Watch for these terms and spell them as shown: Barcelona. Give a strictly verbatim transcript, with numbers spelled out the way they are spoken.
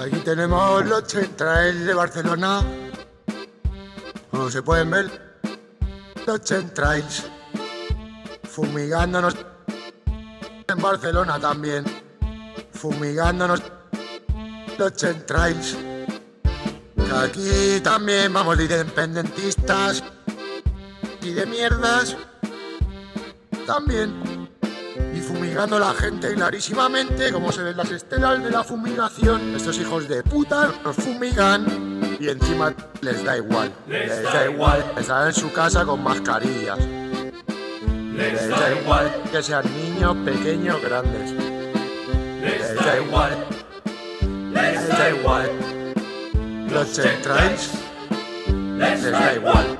Aquí tenemos los centrales de Barcelona, como se pueden ver, los centrales fumigándonos en Barcelona también, fumigándonos los centrales. Aquí también vamos de independentistas y de mierdas también, y fumigando a la gente clarísimamente, como se ven las estelas de la fumigación. Estos hijos de puta nos fumigan y encima les da igual, les, les da igual, igual. Están en su casa con mascarillas, les, les da igual. igual que sean niños, pequeños, grandes, les, les da igual, les da igual, los centrales les da igual.